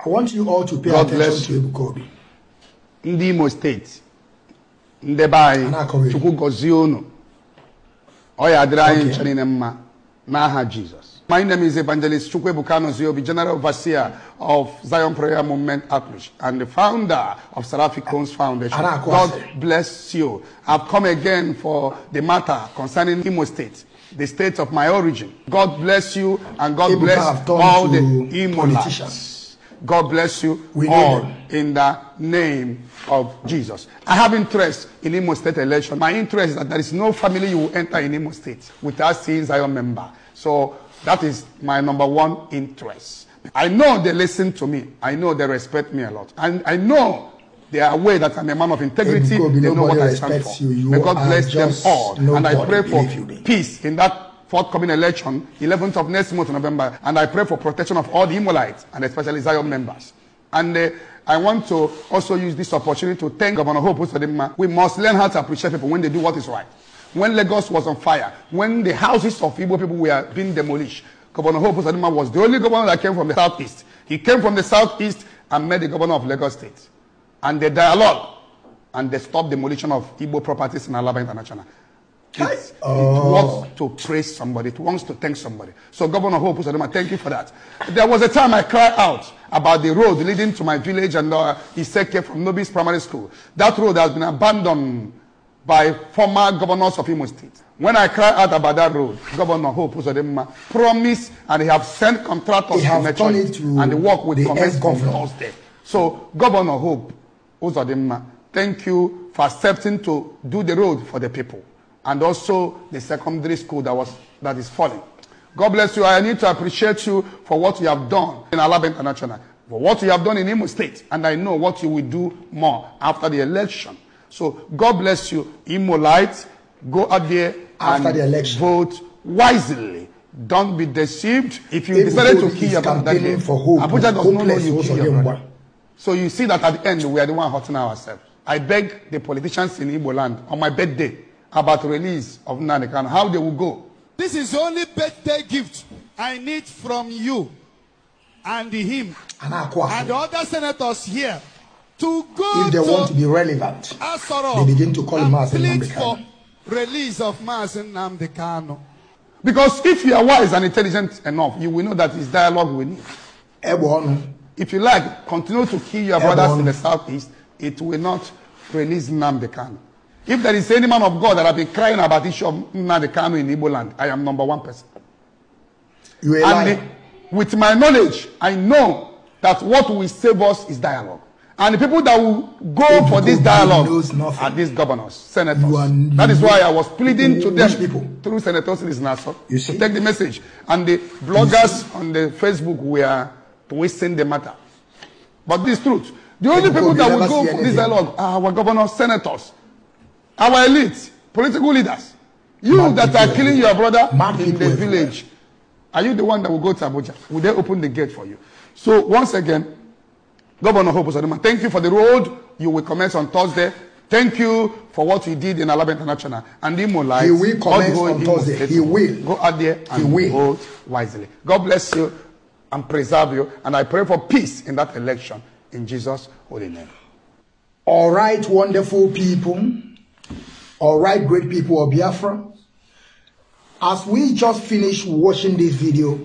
I want you all to pay attention to Ibuka Obi. Ndimo State. Ndebai. Chukwugoziono. Oya Adrain Chaninema. Naha Jesus. My name is Evangelist Chukwuebuka Nozie Obi, General Overseer of Zion Prayer Movement Akush, and the founder of Seraphic Cones Foundation. God bless you. I've come again for the matter concerning Imo State, the state of my origin. God bless you, and God bless all the Imo politicians. God bless you all in the name of Jesus. I have interest in Imo State election. My interest is that there is no family you will enter in Imo State without seeing Zion member. So that is my number one interest. I know they listen to me. I know they respect me a lot. And I know they are aware that I'm a man of integrity. They know what I stand for. May God bless them all. And I pray for peace in that forthcoming election, 11th of next month, November. And I pray for protection of all the Imolites, and especially Zion members. And I want to also use this opportunity to thank Governor Hope Uzodinma. We must learn how to appreciate people when they do what is right. When Lagos was on fire, when the houses of Igbo people were being demolished, Governor Hope Uzodinma was the only governor that came from the southeast. He came from the southeast and met the governor of Lagos State. And they dialogue and they stopped demolition of Igbo properties in Alaba International. It wants to praise somebody, it wants to thank somebody. So Governor Hope Uzodinma, thank you for that. There was a time I cried out about the road leading to my village and Iseke from Nobis Primary School. That road has been abandoned by former governors of Imo State. When I cried out about that road, Governor Hope Uzodinma promised, and they have sent contractors to Metro, and the work with the ex-governors there. So, Governor Hope Uzodinma, thank you for accepting to do the road for the people, and also the secondary school that is falling. God bless you. I need to appreciate you for what you have done in Alaba International, for what you have done in Imo State, and I know what you will do more after the election. So, God bless you, Imolites. Go out there after the election. Vote wisely. Don't be deceived. If you decided to kill your brother, Abuja does not know you kill your brother. So you see that at the end, we are the one hurting ourselves. I beg the politicians in Igbo land on my birthday about release of Nnamdi Kanu, how they will go. This is only birthday gift I need from you and him and the other senators here. To go if they want to be relevant, Asoro, they begin to call him as Nnamdi Kanu. Release of Mazo Nnamdi Kanu. Because if you are wise and intelligent enough, you will know that it's dialogue we need. If you like, continue to kill your brothers in the southeast, it will not release Nnamdi Kanu. If there is any man of God that have been crying about the issue of Nnamdi Kanu in Igbo land, I am number one person. You are lying. With my knowledge, I know that what will save us is dialogue. And the people that will go for this dialogue are these governors, senators. That is why I was pleading to them through senators in Nassau to take the message. And the bloggers on the Facebook were wasting the matter. But this is truth. The only people that will go for this dialogue are our governors, senators, our elites, political leaders. You that are killing your brother in the village, are you the one that will go to Abuja? Will they open the gate for you? So once again, Governor Hope Uzodinma, thank you for the road you will commence on Thursday. Thank you for what you did in Alaba International. And Imo Lights, he will commence on Thursday. He will. Go out there and vote wisely. God bless you and preserve you. And I pray for peace in that election. In Jesus' holy name. All right, wonderful people. All right, great people of Biafra. As we just finished watching this video,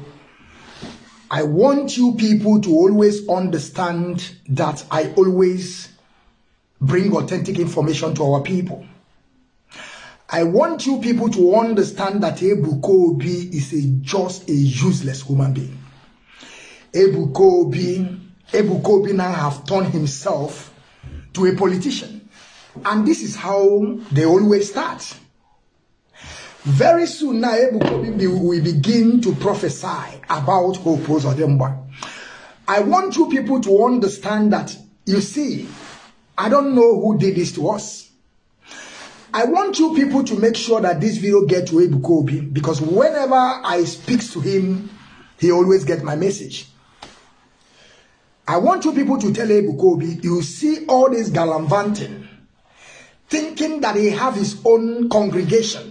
I want you people to always understand that I always bring authentic information to our people. I want you people to understand that Ibuka Obi is just a useless human being. Ibuka Obi now have turned himself to a politician. And this is how they always start. Very soon now, Ibuka Obi will begin to prophesy about Hope Uzodinma. I want you people to understand that, you see, I don't know who did this to us. I want you people to make sure that this video gets to Ibuka Obi, because whenever I speak to him, he always gets my message. I want you people to tell Ibuka Obi, you see all this gallivanting, thinking that he has his own congregation.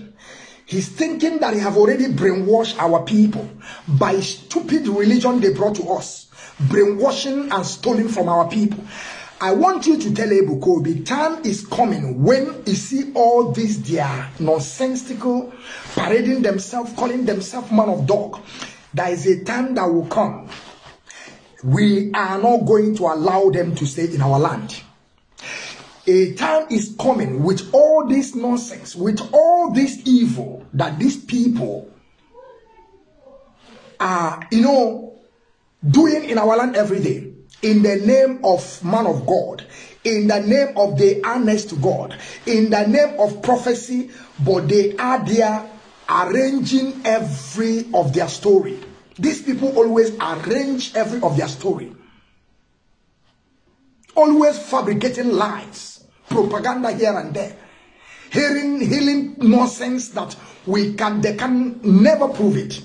He's thinking that they have already brainwashed our people by stupid religion they brought to us, brainwashing and stealing from our people. I want you to tell Ebuka, the time is coming when you see all this their nonsensical parading themselves, calling themselves man of dog. There is a time that will come. We are not going to allow them to stay in our land. A time is coming with all this nonsense, with all this evil that these people are, doing in our land every day. In the name of man of God, in the name of they are next to God, in the name of prophecy, but they are there arranging every of their story. These people always arrange every of their story. Always fabricating lies, propaganda here and there, healing nonsense that they can never prove it.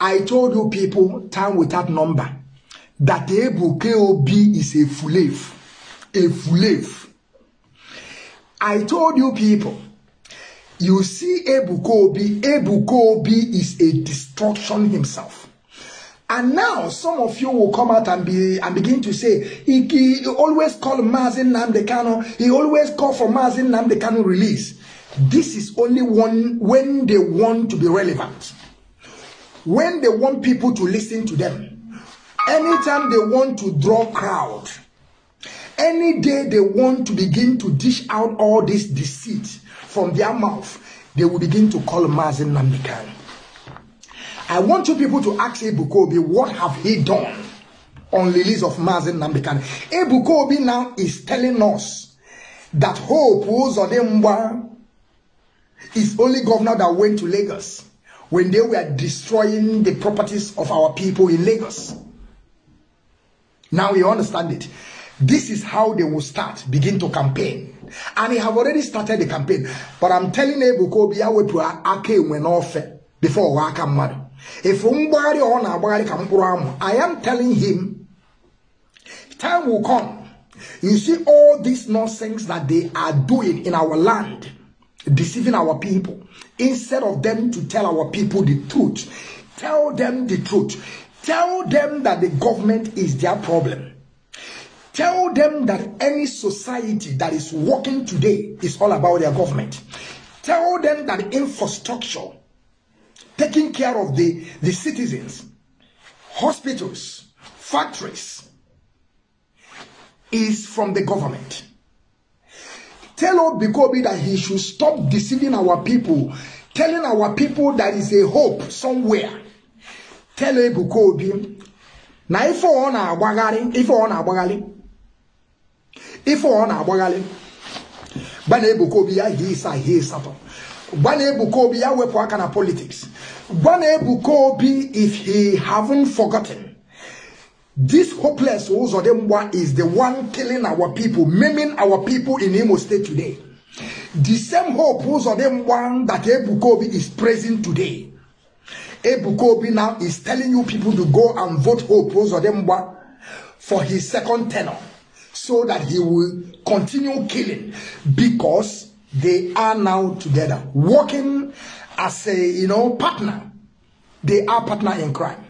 I told you people, time without number, that Ebuka Obi is a fulave. A fulave. I told you people, you see Ebuka Obi, Ebuka Obi is a destruction himself. And now some of you will come out and begin to say, he always called Mazi Nnamdi Kanu, he always called for Mazi Nnamdi Kanu release. This is only one when they want to be relevant. When they want people to listen to them. Anytime they want to draw crowd, any day they want to begin to dish out all this deceit from their mouth, they will begin to call Mazi Nnamdi Kanu. I want you people to ask Ebuka Obi, what have he done on release of Mazi Nnamdi Kanu? Ebuka Obi now is telling us that Hope Uzodinma is only governor that went to Lagos when they were destroying the properties of our people in Lagos. Now you understand it. This is how they will begin to campaign. And they have already started the campaign. But I'm telling Ebuka Obi, I will pray when offer before I come marry. If I am telling him, time will come. You see all this nonsense that they are doing in our land, deceiving our people. Instead of them to tell our people the truth, tell them the truth. Tell them that the government is their problem. Tell them that any society that is working today is all about their government. Tell them that infrastructure, taking care of the citizens, hospitals, factories, is from the government. Tell Ebuka Obi that he should stop deceiving our people, telling our people there is a hope somewhere. Tell Ebuka Obi, now if on a wagali, ban Ebuka Obi he is Satan. Ban Ebuka Obi wepo akana politics. Ban Ebuka Obi if he haven't forgotten, this hopeless Uzodinma is the one killing our people, maiming our people in Imo State today. The same hope Uzodinma that Ebuka Obi is praising today. Ebuka Obi now is telling you people to go and vote Hope Uzodinma for his second tenure so that he will continue killing, because they are now together working as a partner. They are partner in crime.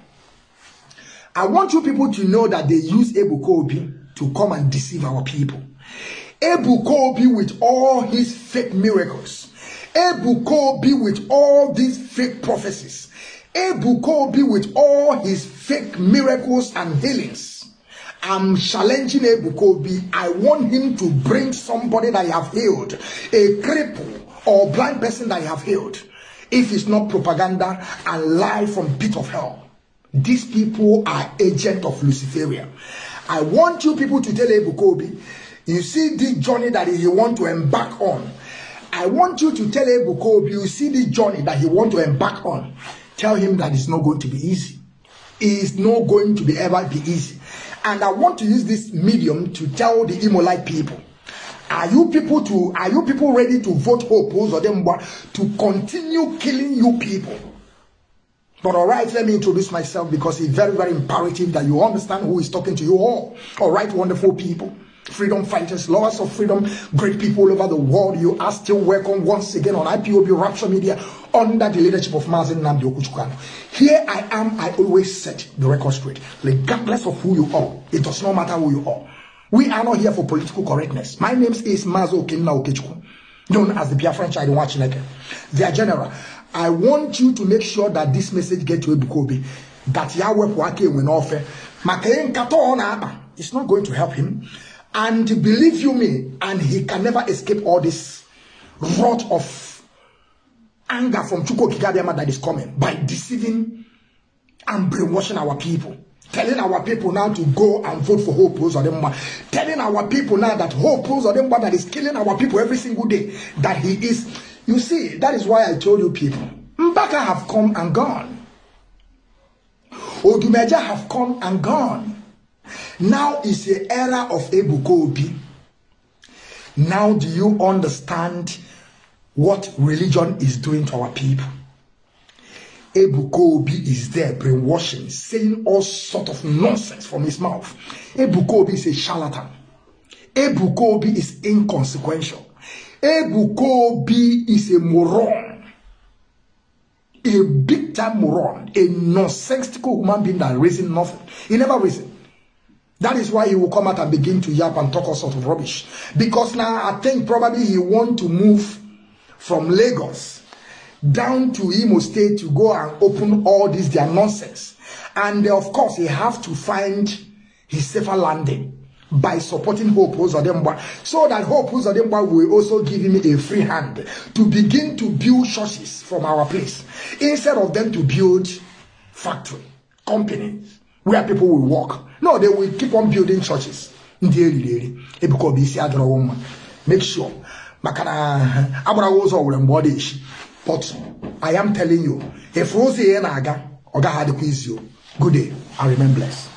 I want you people to know that they use Ebuka Obi to come and deceive our people. Ebuka Obi with all his fake miracles, Ebuka Obi with all these fake prophecies, Ebuka Obi with all his fake miracles and healings. I'm challenging Ebuka Obi. I want him to bring somebody that I have healed, a cripple or blind person that I have healed, if it's not propaganda and lie from pit of hell. These people are agents of Luciferia. I want you people to tell Ebuka Obi, you see this journey that he want to embark on. I want you to tell Ebuka Obi, you see this journey that he want to embark on. Tell him that it's not going to be easy. It's not going to be ever be easy. And I want to use this medium to tell the Imolite people, are you people ready to vote Hope Uzodinma to continue killing you people? But all right, let me introduce myself, because it's very, very imperative that you understand who is talking to you all. All right, wonderful people. freedom fighters, lovers of freedom, great people over the world, you are still welcome once again on IPOB Rapture Media under the leadership of Mazi Nnamdi Okechukun. Here I am, I always set the record straight. Regardless of who you are, it does not matter who you are. We are not here for political correctness. My name is Mazo Okenina Okechukun, known as the Pierre French. I don't watch like their general. I want you to make sure that this message gets to Ebuka Obi, that Yahweh Puake will not fail. It's not going to help him. And believe you me, and he can never escape all this rot of anger from Chukwuebuka that is coming by deceiving and brainwashing our people. Telling our people now to go and vote for Hope Uzodinma. Telling our people now that Hope Uzodinma that is killing our people every single day, that he is. You see, that is why I told you people, Mbaka have come and gone. Odumeja have come and gone. Now is the era of Ebuka Obi. Now do you understand what religion is doing to our people? Ebuka Obi is there brainwashing, saying all sort of nonsense from his mouth. Ebuka Obi is a charlatan. Ebuka Obi is inconsequential. Ebuka Obi is a moron, a big time moron, a nonsensical human being that reasons nothing. He never reasons. That is why he will come out and begin to yap and talk all sorts of rubbish. Because now I think probably he wants to move from Lagos down to Imo State to go and open all this their nonsense. And of course, he have to find his safer landing by supporting Hope Uzodinma, so that Hope Uzodinma will also give him a free hand to begin to build churches from our place, instead of them to build factory companies where people will work. No, they will keep on building churches. Make sure. But I am telling you, if Rosie and Aga, Oga had a quiz you, good day, I remain blessed.